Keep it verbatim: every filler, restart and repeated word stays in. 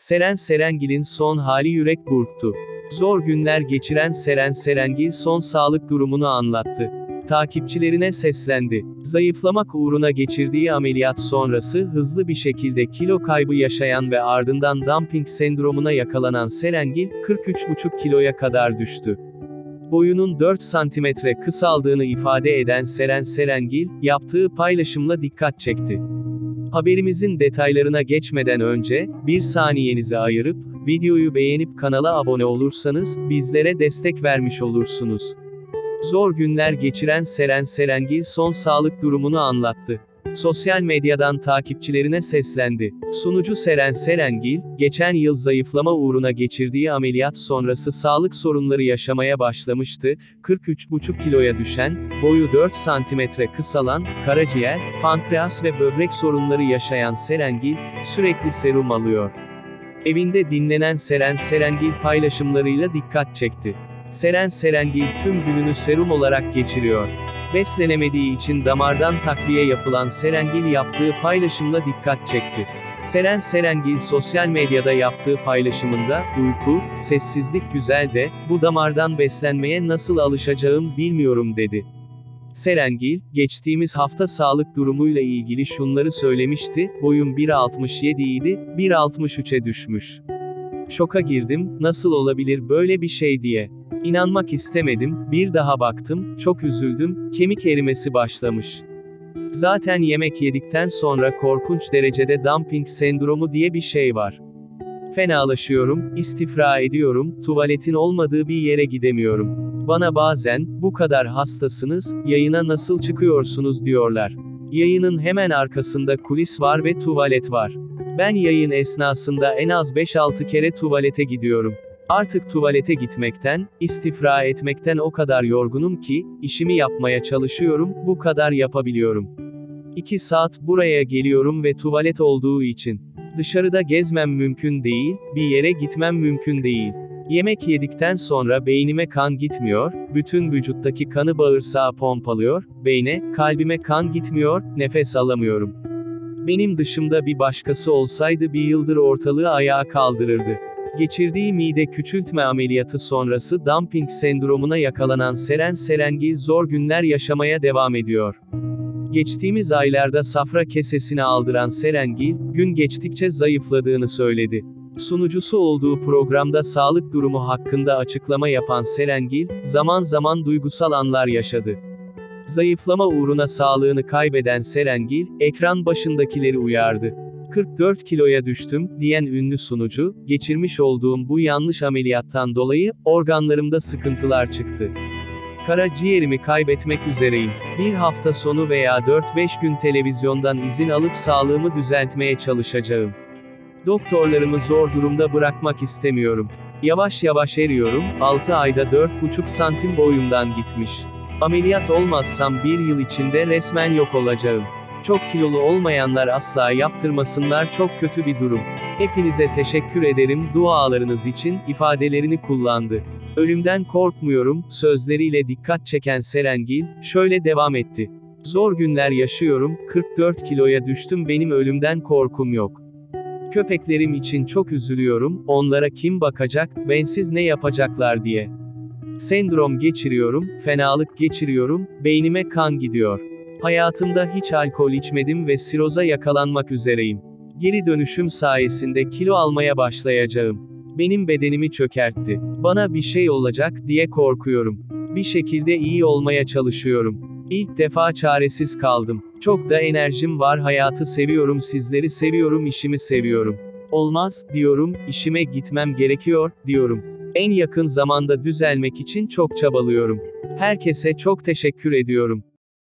Seren Serengil'in son hali yürek burktu. Zor günler geçiren Seren Serengil son sağlık durumunu anlattı. Takipçilerine seslendi. Zayıflamak uğruna geçirdiği ameliyat sonrası hızlı bir şekilde kilo kaybı yaşayan ve ardından dumping sendromuna yakalanan Serengil, kırk üç buçuk kiloya kadar düştü. Boyunun dört santimetre kısaldığını ifade eden Seren Serengil, yaptığı paylaşımla dikkat çekti. Haberimizin detaylarına geçmeden önce, bir saniyenizi ayırıp, videoyu beğenip kanala abone olursanız, bizlere destek vermiş olursunuz. Zor günler geçiren Seren Serengil son sağlık durumunu anlattı. Sosyal medyadan takipçilerine seslendi. Sunucu Seren Serengil, geçen yıl zayıflama uğruna geçirdiği ameliyat sonrası sağlık sorunları yaşamaya başlamıştı. kırk üç buçuk kiloya düşen, boyu dört santimetre kısalan, karaciğer, pankreas ve böbrek sorunları yaşayan Serengil, sürekli serum alıyor. Evinde dinlenen Seren Serengil paylaşımlarıyla dikkat çekti. Seren Serengil tüm gününü serum olarak geçiriyor. Beslenemediği için damardan takviye yapılan Serengil yaptığı paylaşımla dikkat çekti. Seren Serengil sosyal medyada yaptığı paylaşımında, "Uyku, sessizlik güzel de, bu damardan beslenmeye nasıl alışacağım bilmiyorum" dedi. Serengil, geçtiğimiz hafta sağlık durumuyla ilgili şunları söylemişti: "Boyum bir altmış yedi idi, bir altmış üçe düşmüş. Şoka girdim, nasıl olabilir böyle bir şey diye. İnanmak istemedim, bir daha baktım, çok üzüldüm, kemik erimesi başlamış. Zaten yemek yedikten sonra korkunç derecede dumping sendromu diye bir şey var. Fenalaşıyorum, istifra ediyorum, tuvaletin olmadığı bir yere gidemiyorum. Bana bazen, bu kadar hastasınız, yayına nasıl çıkıyorsunuz diyorlar. Yayının hemen arkasında kulis var ve tuvalet var. Ben yayın esnasında en az beş altı kere tuvalete gidiyorum. Artık tuvalete gitmekten, istifra etmekten o kadar yorgunum ki, işimi yapmaya çalışıyorum, bu kadar yapabiliyorum. İki saat buraya geliyorum ve tuvalet olduğu için. Dışarıda gezmem mümkün değil, bir yere gitmem mümkün değil. Yemek yedikten sonra beynime kan gitmiyor, bütün vücuttaki kanı bağırsağa pompalıyor, beyne, kalbime kan gitmiyor, nefes alamıyorum. Benim dışımda bir başkası olsaydı bir yıldır ortalığı ayağa kaldırırdı." Geçirdiği mide küçültme ameliyatı sonrası dumping sendromuna yakalanan Seren Serengil zor günler yaşamaya devam ediyor. Geçtiğimiz aylarda safra kesesini aldıran Serengil, gün geçtikçe zayıfladığını söyledi. Sunucusu olduğu programda sağlık durumu hakkında açıklama yapan Serengil, zaman zaman duygusal anlar yaşadı. Zayıflama uğruna sağlığını kaybeden Serengil, ekran başındakileri uyardı. kırk dört kiloya düştüm, diyen ünlü sunucu, geçirmiş olduğum bu yanlış ameliyattan dolayı, organlarımda sıkıntılar çıktı. Karaciğerimi kaybetmek üzereyim. Bir hafta sonu veya dört beş gün televizyondan izin alıp sağlığımı düzeltmeye çalışacağım. Doktorlarımı zor durumda bırakmak istemiyorum. Yavaş yavaş eriyorum, altı ayda dört buçuk santim boyumdan gitmiş. Ameliyat olmazsam bir yıl içinde resmen yok olacağım. Çok kilolu olmayanlar asla yaptırmasınlar, çok kötü bir durum. Hepinize teşekkür ederim dualarınız için, ifadelerini kullandı. Ölümden korkmuyorum, sözleriyle dikkat çeken Serengil, şöyle devam etti. Zor günler yaşıyorum, kırk dört kiloya düştüm, benim ölümden korkum yok. Köpeklerim için çok üzülüyorum, onlara kim bakacak, bensiz ne yapacaklar diye. Sendrom geçiriyorum, fenalık geçiriyorum, beynime kan gidiyor. Hayatımda hiç alkol içmedim ve siroza yakalanmak üzereyim. Geri dönüşüm sayesinde kilo almaya başlayacağım. Benim bedenimi çökertti. Bana bir şey olacak diye korkuyorum. Bir şekilde iyi olmaya çalışıyorum. İlk defa çaresiz kaldım. Çok da enerjim var, hayatı seviyorum, sizleri seviyorum, işimi seviyorum. Olmaz, diyorum, işime gitmem gerekiyor, diyorum. En yakın zamanda düzelmek için çok çabalıyorum. Herkese çok teşekkür ediyorum.